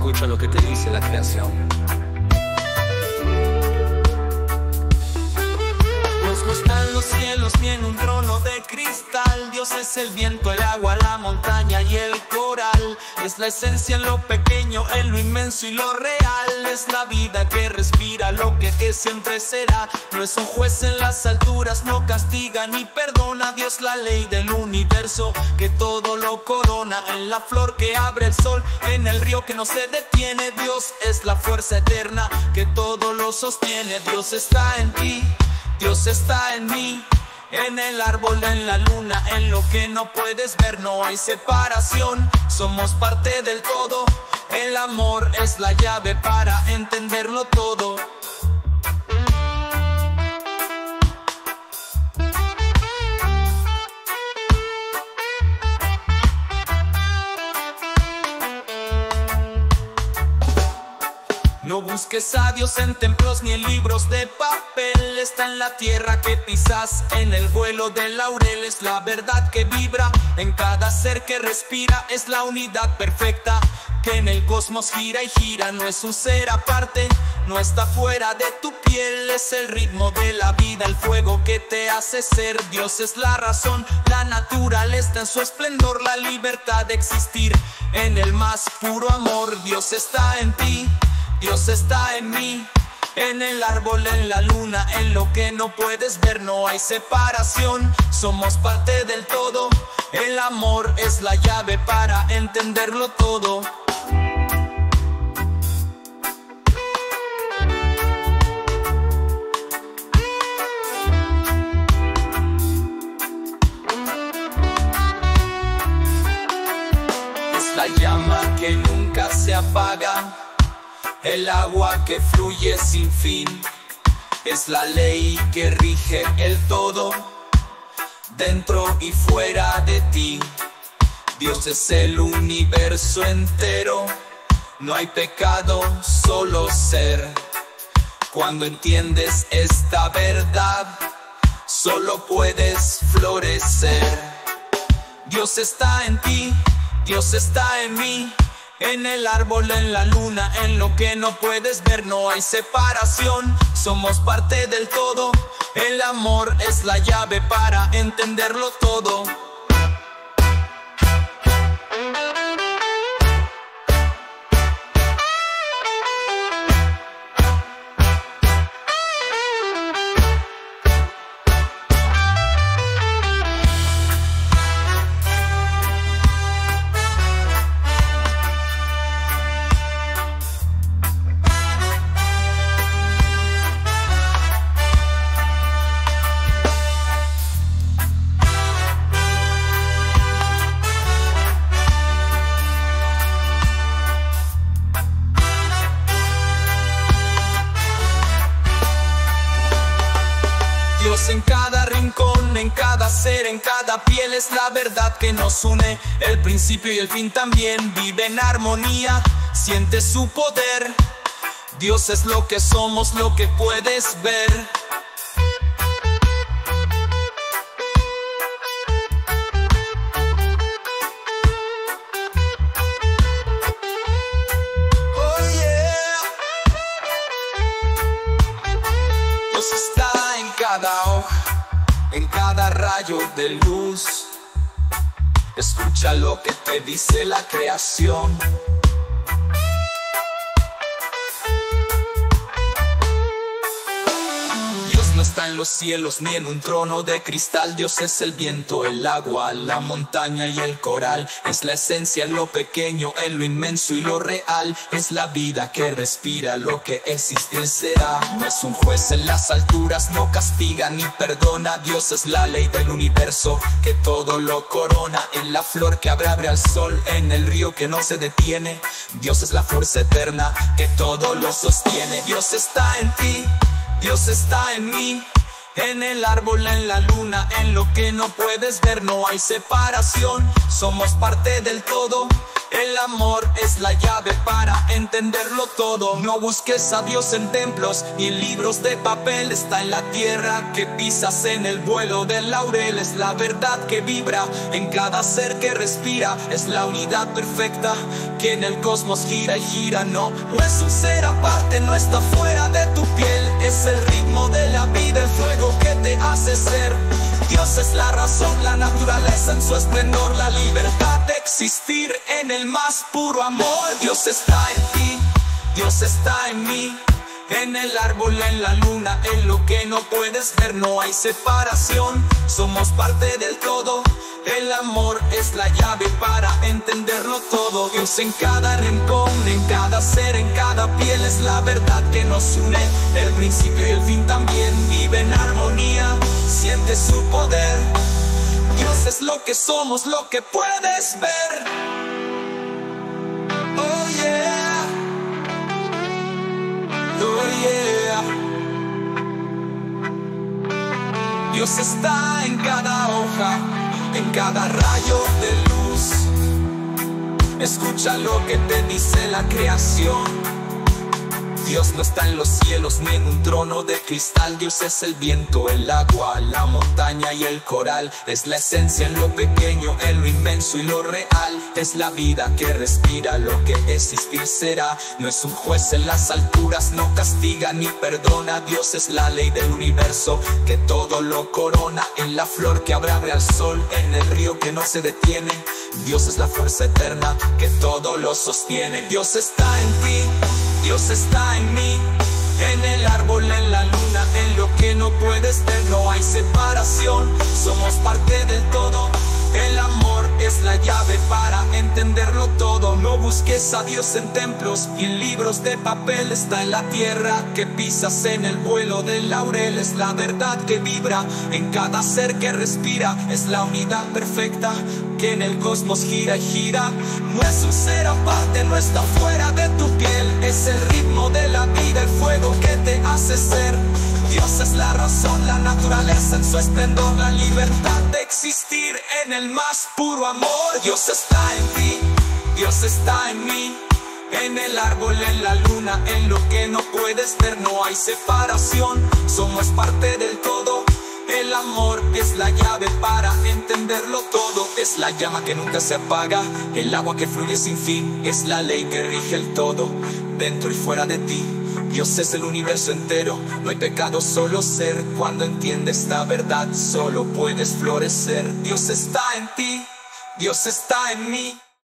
Escucha lo que te dice la creación. Dios no está en los cielos ni en un trono de cristal. Dios es el viento, el agua, la montaña y el coral. Es la esencia en lo pequeño, en lo inmenso y lo real. Es la vida que respira, lo que es siempre será. No es un juez en las alturas, no castiga ni perdona. Dios la ley del universo que todo lo corona. En la flor que abre el sol, en el río que no se detiene. Dios es la fuerza eterna que todo lo sostiene. Dios está en ti, Dios está en mí. En el árbol, en la luna, en lo que no puedes ver. No hay separación, somos parte del todo. El amor es la llave para entenderlo todo. No busques a Dios en templos ni en libros de papel. Está en la tierra que pisas, en el vuelo del laurel. Es la verdad que vibra en cada ser que respira. Es la unidad perfecta que en el cosmos gira y gira. No es un ser aparte, no está fuera de tu piel. Es el ritmo de la vida, el fuego que te hace ser. Dios es la razón, la naturaleza en su esplendor. La libertad de existir en el más puro amor. Dios está en ti, Dios está en mí, en el árbol, en la luna, en lo que no puedes ver. No hay separación, somos parte del todo. El amor es la llave para entenderlo todo. Es la llama que nunca se apaga. El agua que fluye sin fin. Es la ley que rige el todo, dentro y fuera de ti. Dios es el universo entero. No hay pecado, solo ser. Cuando entiendes esta verdad, solo puedes florecer. Dios está en ti, Dios está en mí. En el árbol, en la luna, en lo que no puedes ver. No hay separación, somos parte del todo. El amor es la llave para entenderlo todo. En cada rincón, en cada ser, en cada piel es la verdad que nos une. El principio y el fin también. Vive en armonía, siente su poder. Dios es lo que somos, lo que puedes ver. Oh yeah. Dios está en cada hoja, en cada rayo de luz. Escucha lo que te dice la creación. Dios no está en los cielos ni en un trono de cristal. Dios es el viento, el agua, la montaña y el coral. Es la esencia en lo pequeño, en lo inmenso y lo real. Es la vida que respira, lo que existe será. No es un juez en las alturas, no castiga ni perdona. Dios es la ley del universo que todo lo corona. En la flor que abre al sol, en el río que no se detiene. Dios es la fuerza eterna que todo lo sostiene. Dios está en ti, Dios está en mí, en el árbol, en la luna, en lo que no puedes ver. No hay separación, somos parte del todo. El amor es la llave para entenderlo todo. No busques a Dios en templos ni libros de papel. Está en la tierra que pisas, en el vuelo del laurel. Es la verdad que vibra en cada ser que respira. Es la unidad perfecta que en el cosmos gira y gira. No es un ser aparte, no está fuera de tu piel. Es el ritmo de la vida, el fuego que te hace ser. Dios es la razón, la naturaleza en su esplendor, la libertad de existir en el más puro amor. Dios está en ti, Dios está en mí, en el árbol, en la luna, en lo que no puedes ver. No hay separación, somos parte del todo. El amor es la llave para entenderlo todo. Dios en cada rincón, en cada ser, en cada piel. Es la verdad que nos une, el principio y el fin también. Vive en armonía, siente su poder. Dios es lo que somos, lo que puedes ver. Oh yeah, oh yeah. Dios está en cada hoja, en cada rayo de luz. Escucha lo que te dice la creación. Dios no está en los cielos ni en un trono de cristal. Dios es el viento, el agua, la montaña y el coral. Es la esencia en lo pequeño, en lo inmenso y lo real. Es la vida que respira, lo que existir será. No es un juez en las alturas, no castiga ni perdona. Dios es la ley del universo que todo lo corona. En la flor que abraza al sol, en el río que no se detiene. Dios es la fuerza eterna que todo lo sostiene. Dios está en ti, Dios está en mí, en el árbol, en la luna, en lo que no puedes ver. No hay separación, somos parte del todo. El amor es la llave para entenderlo todo. No busques a Dios en templos y en libros de papel. Está en la tierra que pisas, en el vuelo del laurel. Es la verdad que vibra en cada ser que respira. Es la unidad perfecta que en el cosmos gira y gira. No es un ser aparte, no está fuera de tu piel. Es el ritmo de la vida, el fuego que te hace ser. Dios es la razón, la naturaleza en su esplendor, la libertad de existir en el más puro amor. Dios está en ti, Dios está en mí, en el árbol, en la luna, en lo que no puedes ver. No hay separación, somos parte del todo. El amor es la llave para entenderlo todo. Es la llama que nunca se apaga, el agua que fluye sin fin. Es la ley que rige el todo, dentro y fuera de ti. Dios es el universo entero, no hay pecado, solo ser. Cuando entiendes la verdad, solo puedes florecer. Dios está en ti, Dios está en mí.